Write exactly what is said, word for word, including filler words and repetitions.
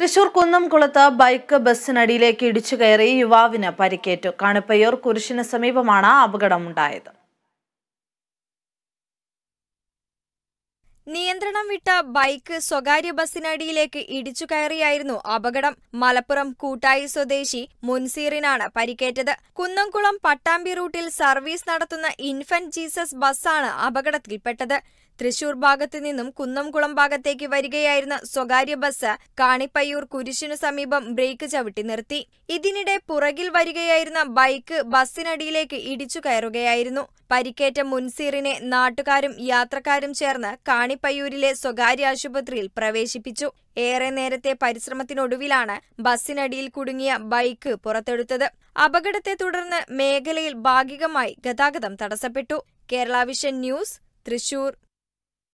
തൃശൂർ കുന്നംകുളത്ത് ബൈക്ക് ബസ്സിനടിയിലേക്ക് ഇടിച്ചു കയറി യുവാവിന് പരിക്കേറ്റു. കാണിപ്പയ്യൂർ കുരിശിന് സമീപമാണ് അപകടമുണ്ടായത്. നിയന്ത്രണം വിട്ട ബൈക്ക് സ്വകാര്യ ബസ്സിനടിയിലേക്ക് ഇടിച്ചു കയറിയായിരുന്നു അപകടം. മലപ്പുറം കൂട്ടായി സ്വദേശി മുൻസീറിനാണ് പരിക്കേറ്റത്. കുന്നംകുളം പട്ടാമ്പി റൂട്ടിൽ സർവീസ് നടത്തുന്ന ഇൻഫന്റ് ജീസസ് ബസ്സാണ് അപകടത്തിൽപ്പെട്ടത്. തൃശൂർ ഭാഗത്തു നിന്നും കുന്നംകുളം ഭാഗത്തേക്ക് വരികയായിരുന്ന സ്വകാര്യ ബസ് കാണിപ്പയ്യൂർ കുരിശിനു സമീപം ബ്രേക്ക് ചവിട്ടി നിർത്തി. ഇതിനിടെ പുറകിൽ വരികയായിരുന്ന ബൈക്ക് ബസ്സിനടിയിലേക്ക് ഇടിച്ചു കയറുകയായിരുന്നു. പരിക്കേറ്റ മുൻസീറിനെ നാട്ടുകാരും യാത്രക്കാരും ചേർന്ന് കാണിപ്പയ്യൂരിലെ സ്വകാര്യ ആശുപത്രിയിൽ പ്രവേശിപ്പിച്ചു. ഏറെ നേരത്തെ പരിശ്രമത്തിനൊടുവിലാണ് ബസ്സിനടിയിൽ കുടുങ്ങിയ ബൈക്ക് പുറത്തെടുത്തത്. അപകടത്തെ തുടർന്ന് മേഖലയിൽ ഭാഗികമായി ഗതാഗതം തടസ്സപ്പെട്ടു. Kerala vision news, Thrissur.